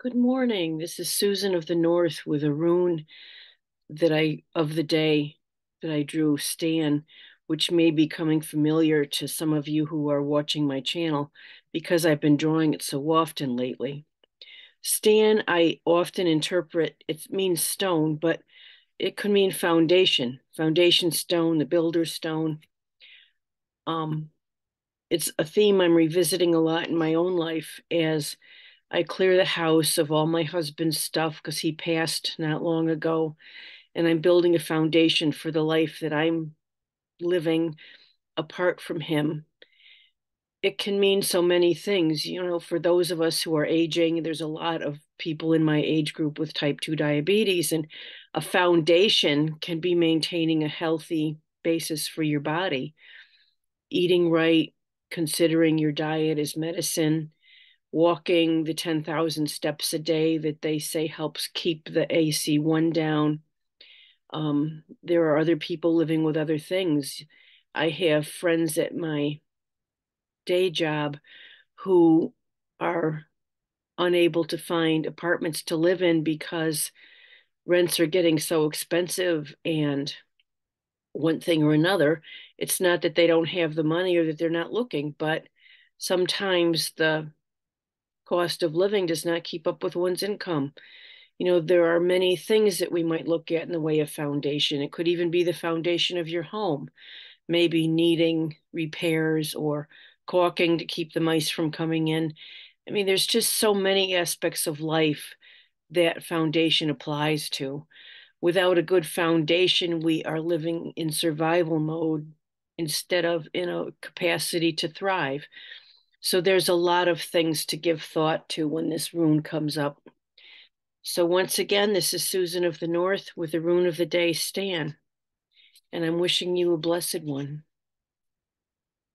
Good morning. This is Susan of the North with a rune of the day that I drew, Stan, which may be coming familiar to some of you who are watching my channel because I've been drawing it so often lately. Stan, I often interpret, it means stone, but it could mean foundation, foundation stone, the builder's stone. It's a theme I'm revisiting a lot in my own life as I clear the house of all my husband's stuff because he passed not long ago, and I'm building a foundation for the life that I'm living apart from him. It can mean so many things, you know, for those of us who are aging. There's a lot of people in my age group with type 2 diabetes, and a foundation can be maintaining a healthy basis for your body, eating right, considering your diet as medicine, walking the 10,000 steps a day that they say helps keep the AC1 down. There are other people living with other things. I have friends at my day job who are unable to find apartments to live in because rents are getting so expensive, and one thing or another. It's not that they don't have the money or that they're not looking, but sometimes the cost of living does not keep up with one's income. You know, there are many things that we might look at in the way of foundation. It could even be the foundation of your home, maybe needing repairs or caulking to keep the mice from coming in. I mean, there's just so many aspects of life that foundation applies to. Without a good foundation, we are living in survival mode instead of in a capacity to thrive. So there's a lot of things to give thought to when this rune comes up. So once again, this is Susan of the North with the rune of the day, Stan, and I'm wishing you a blessed one.